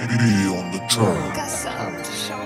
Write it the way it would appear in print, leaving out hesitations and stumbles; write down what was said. on the track.